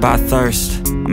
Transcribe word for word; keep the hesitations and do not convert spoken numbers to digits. By thirst, I'm